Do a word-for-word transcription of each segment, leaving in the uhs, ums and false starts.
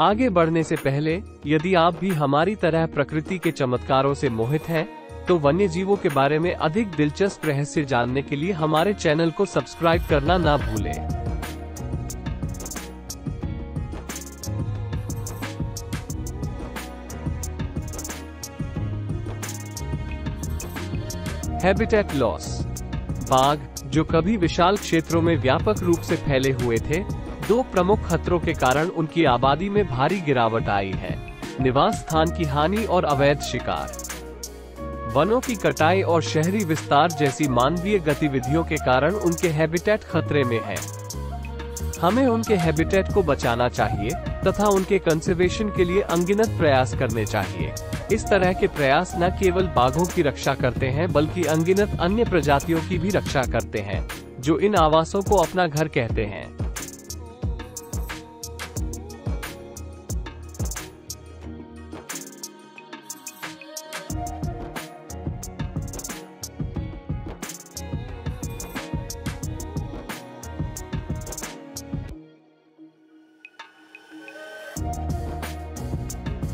आगे बढ़ने से पहले यदि आप भी हमारी तरह प्रकृति के चमत्कारों से मोहित हैं, तो वन्य जीवों के बारे में अधिक दिलचस्प रहस्य जानने के लिए हमारे चैनल को सब्सक्राइब करना ना भूलें। Habitat loss. बाघ, जो कभी विशाल क्षेत्रों में व्यापक रूप से फैले हुए थे, दो प्रमुख खतरों के कारण उनकी आबादी में भारी गिरावट आई है: निवास स्थान की हानि और अवैध शिकार। वनों की कटाई और शहरी विस्तार जैसी मानवीय गतिविधियों के कारण उनके हैबिटेट खतरे में है। हमें उनके हैबिटेट को बचाना चाहिए तथा उनके कंजर्वेशन के लिए अनगिनत प्रयास करने चाहिए। इस तरह के प्रयास न केवल बाघों की रक्षा करते हैं बल्कि अनगिनत अन्य प्रजातियों की भी रक्षा करते हैं, जो इन आवासों को अपना घर कहते हैं।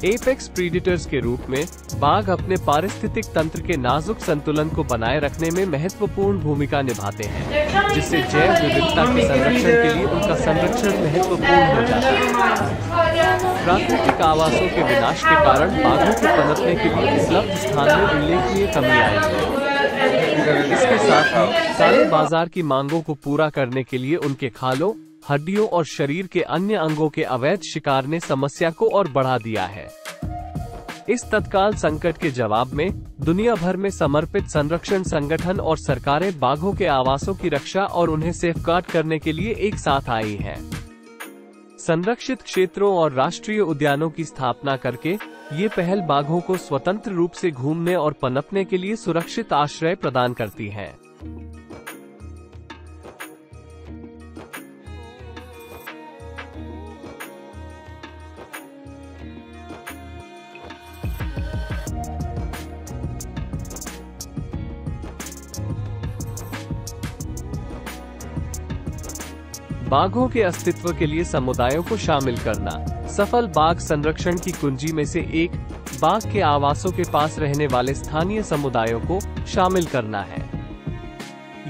एपेक्स प्रीडेटर्स के रूप में बाघ अपने पारिस्थितिक तंत्र के नाजुक संतुलन को बनाए रखने में महत्वपूर्ण भूमिका निभाते हैं, जिससे जैव विविधता के संरक्षण के लिए उनका संरक्षण महत्वपूर्ण हो जाता है। प्राकृतिक आवासों के विनाश के कारण बाघों के पनपने के लिए उपलब्ध स्थान में उल्लेखनीय कमी आई है। इसके साथ ही सारे बाजार की मांगों को पूरा करने के लिए उनके खालों, हड्डियों और शरीर के अन्य अंगों के अवैध शिकार ने समस्या को और बढ़ा दिया है। इस तत्काल संकट के जवाब में दुनिया भर में समर्पित संरक्षण संगठन और सरकारें बाघों के आवासों की रक्षा और उन्हें सेफगार्ड करने के लिए एक साथ आई हैं। संरक्षित क्षेत्रों और राष्ट्रीय उद्यानों की स्थापना करके ये पहल बाघों को स्वतंत्र रूप से घूमने और पनपने के लिए सुरक्षित आश्रय प्रदान करती है। बाघों के अस्तित्व के लिए समुदायों को शामिल करना। सफल बाघ संरक्षण की कुंजी में से एक बाघ के आवासों के पास रहने वाले स्थानीय समुदायों को शामिल करना है।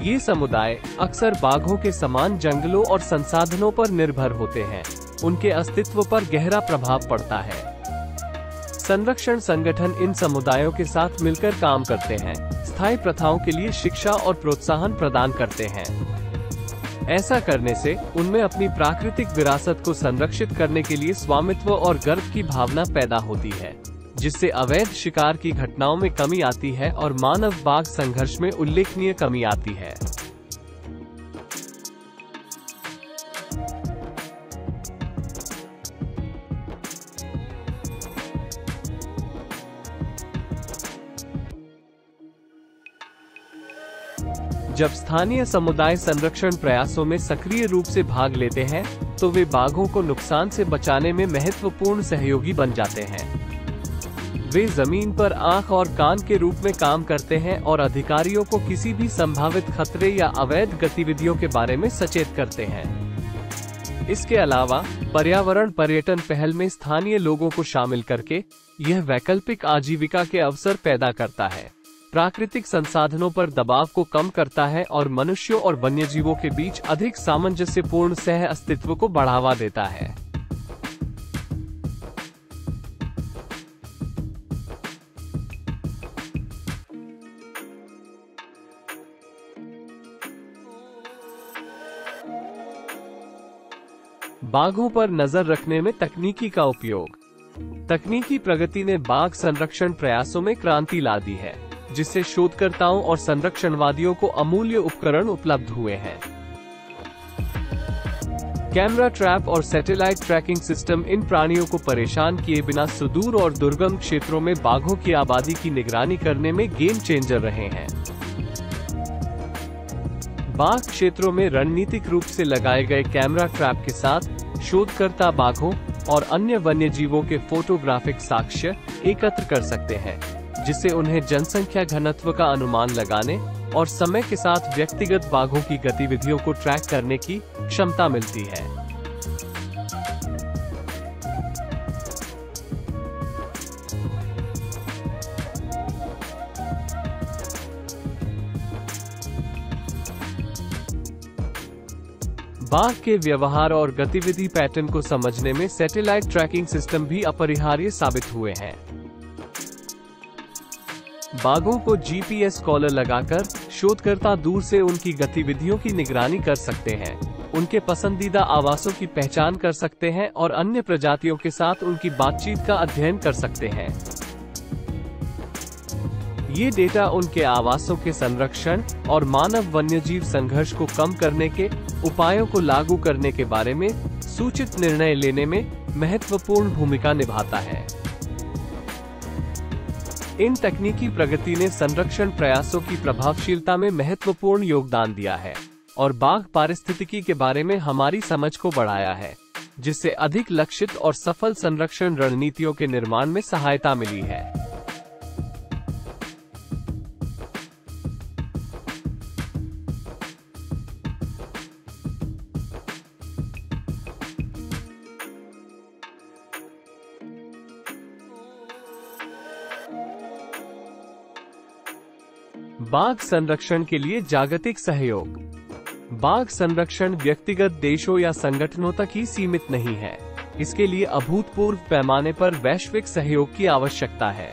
ये समुदाय अक्सर बाघों के समान जंगलों और संसाधनों पर निर्भर होते हैं। उनके अस्तित्व पर गहरा प्रभाव पड़ता है। संरक्षण संगठन इन समुदायों के साथ मिलकर काम करते हैं, स्थायी प्रथाओं के लिए शिक्षा और प्रोत्साहन प्रदान करते हैं। ऐसा करने से उनमें अपनी प्राकृतिक विरासत को संरक्षित करने के लिए स्वामित्व और गर्व की भावना पैदा होती है, जिससे अवैध शिकार की घटनाओं में कमी आती है और मानव बाघ संघर्ष में उल्लेखनीय कमी आती है। जब स्थानीय समुदाय संरक्षण प्रयासों में सक्रिय रूप से भाग लेते हैं, तो वे बाघों को नुकसान से बचाने में महत्वपूर्ण सहयोगी बन जाते हैं। वे जमीन पर आंख और कान के रूप में काम करते हैं और अधिकारियों को किसी भी संभावित खतरे या अवैध गतिविधियों के बारे में सचेत करते हैं। इसके अलावा पर्यावरण पर्यटन पहल में स्थानीय लोगों को शामिल करके यह वैकल्पिक आजीविका के अवसर पैदा करता है, प्राकृतिक संसाधनों पर दबाव को कम करता है और मनुष्यों और वन्यजीवों के बीच अधिक सामंजस्यपूर्ण सह अस्तित्व को बढ़ावा देता है। बाघों पर नजर रखने में तकनीकी का उपयोग। तकनीकी प्रगति ने बाघ संरक्षण प्रयासों में क्रांति ला दी है, जिससे शोधकर्ताओं और संरक्षणवादियों को अमूल्य उपकरण उपलब्ध हुए हैं। कैमरा ट्रैप और सैटेलाइट ट्रैकिंग सिस्टम इन प्राणियों को परेशान किए बिना सुदूर और दुर्गम क्षेत्रों में बाघों की आबादी की निगरानी करने में गेम चेंजर रहे हैं। बाघ क्षेत्रों में रणनीतिक रूप से लगाए गए कैमरा ट्रैप के साथ शोधकर्ता बाघों और अन्य वन्यजीवों के फोटोग्राफिक साक्ष्य एकत्र कर सकते हैं, जिससे उन्हें जनसंख्या घनत्व का अनुमान लगाने और समय के साथ व्यक्तिगत बाघों की गतिविधियों को ट्रैक करने की क्षमता मिलती है। बाघ के व्यवहार और गतिविधि पैटर्न को समझने में सैटेलाइट ट्रैकिंग सिस्टम भी अपरिहार्य साबित हुए हैं। बाघों को जीपीएस कॉलर लगाकर शोधकर्ता दूर से उनकी गतिविधियों की निगरानी कर सकते हैं, उनके पसंदीदा आवासों की पहचान कर सकते हैं और अन्य प्रजातियों के साथ उनकी बातचीत का अध्ययन कर सकते हैं। ये डेटा उनके आवासों के संरक्षण और मानव वन्यजीव संघर्ष को कम करने के उपायों को लागू करने के बारे में सूचित निर्णय लेने में महत्वपूर्ण भूमिका निभाता है। इन तकनीकी प्रगति ने संरक्षण प्रयासों की प्रभावशीलता में महत्वपूर्ण योगदान दिया है और बाघ पारिस्थितिकी के बारे में हमारी समझ को बढ़ाया है, जिससे अधिक लक्षित और सफल संरक्षण रणनीतियों के निर्माण में सहायता मिली है। बाघ संरक्षण के लिए जागतिक सहयोग। बाघ संरक्षण व्यक्तिगत देशों या संगठनों तक ही सीमित नहीं है, इसके लिए अभूतपूर्व पैमाने पर वैश्विक सहयोग की आवश्यकता है।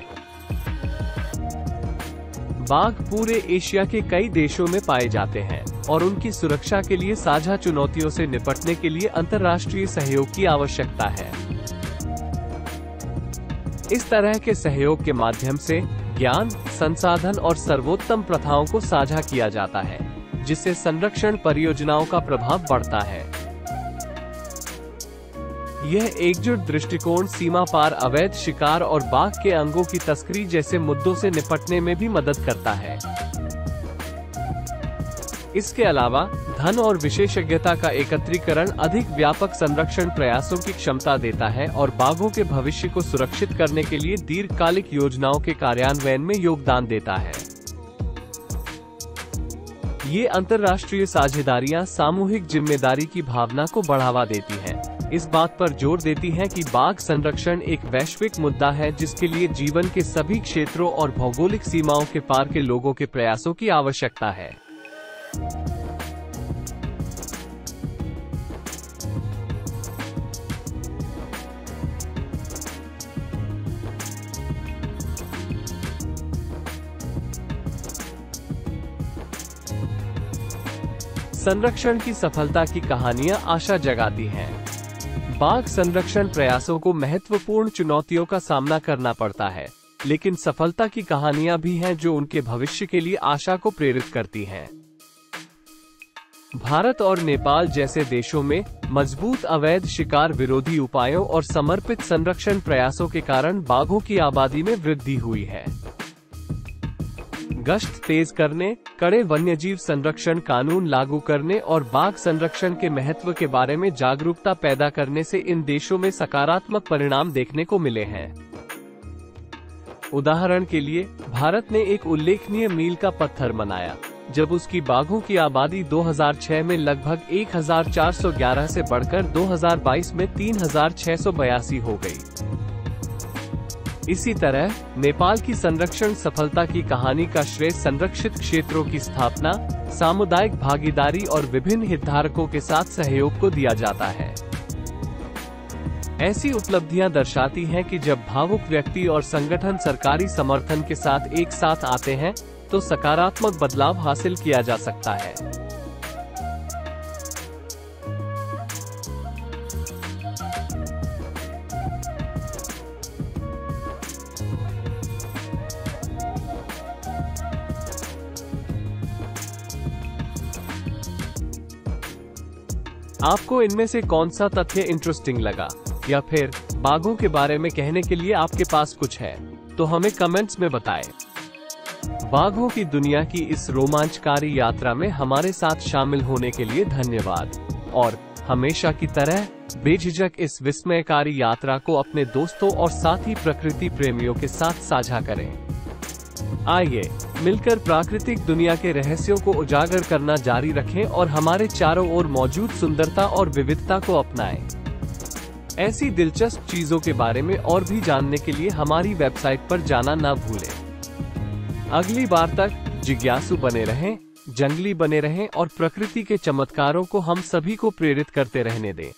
बाघ पूरे एशिया के कई देशों में पाए जाते हैं और उनकी सुरक्षा के लिए साझा चुनौतियों से निपटने के लिए अंतर्राष्ट्रीय सहयोग की आवश्यकता है। इस तरह के सहयोग के माध्यम से ज्ञान, संसाधन और सर्वोत्तम प्रथाओं को साझा किया जाता है, जिससे संरक्षण परियोजनाओं का प्रभाव बढ़ता है। यह एकजुट दृष्टिकोण सीमा पार अवैध शिकार और बाघ के अंगों की तस्करी जैसे मुद्दों से निपटने में भी मदद करता है। इसके अलावा धन और विशेषज्ञता का एकत्रीकरण अधिक व्यापक संरक्षण प्रयासों की क्षमता देता है और बाघों के भविष्य को सुरक्षित करने के लिए दीर्घकालिक योजनाओं के कार्यान्वयन में योगदान देता है। ये अंतर्राष्ट्रीय साझेदारियां सामूहिक जिम्मेदारी की भावना को बढ़ावा देती हैं, इस बात पर जोर देती हैं कि बाघ संरक्षण एक वैश्विक मुद्दा है जिसके लिए जीवन के सभी क्षेत्रों और भौगोलिक सीमाओं के पार के लोगों के प्रयासों की आवश्यकता है। संरक्षण की सफलता की कहानियां आशा जगाती हैं। बाघ संरक्षण प्रयासों को महत्वपूर्ण चुनौतियों का सामना करना पड़ता है, लेकिन सफलता की कहानियां भी हैं जो उनके भविष्य के लिए आशा को प्रेरित करती हैं। भारत और नेपाल जैसे देशों में मजबूत अवैध शिकार विरोधी उपायों और समर्पित संरक्षण प्रयासों के कारण बाघों की आबादी में वृद्धि हुई है। गश्त तेज करने, कड़े वन्यजीव संरक्षण कानून लागू करने और बाघ संरक्षण के महत्व के बारे में जागरूकता पैदा करने से इन देशों में सकारात्मक परिणाम देखने को मिले हैं। उदाहरण के लिए, भारत ने एक उल्लेखनीय मील का पत्थर मनाया जब उसकी बाघों की आबादी दो हज़ार छह में लगभग एक हज़ार चार सौ ग्यारह से बढ़कर दो हज़ार बाईस में तीन हज़ार छह सौ बयासी हो गई। इसी तरह नेपाल की संरक्षण सफलता की कहानी का श्रेय संरक्षित क्षेत्रों की स्थापना, सामुदायिक भागीदारी और विभिन्न हितधारकों के साथ सहयोग को दिया जाता है। ऐसी उपलब्धियां दर्शाती हैं कि जब भावुक व्यक्ति और संगठन सरकारी समर्थन के साथ एक साथ आते हैं तो सकारात्मक बदलाव हासिल किया जा सकता है। आपको इनमें से कौन सा तथ्य इंटरेस्टिंग लगा, या फिर बाघों के बारे में कहने के लिए आपके पास कुछ है तो हमें कमेंट्स में बताएं। बाघों की दुनिया की इस रोमांचकारी यात्रा में हमारे साथ शामिल होने के लिए धन्यवाद और हमेशा की तरह बेझिझक इस विस्मयकारी यात्रा को अपने दोस्तों और साथी प्रकृति प्रेमियों के साथ साझा करें। आइए मिलकर प्राकृतिक दुनिया के रहस्यों को उजागर करना जारी रखें और हमारे चारों ओर मौजूद सुंदरता और विविधता को अपनाएं। ऐसी दिलचस्प चीजों के बारे में और भी जानने के लिए हमारी वेबसाइट पर जाना ना भूलें। अगली बार तक जिज्ञासु बने रहें जंगली बने रहें और प्रकृति के चमत्कारों को हम सभी को प्रेरित करते रहने दें।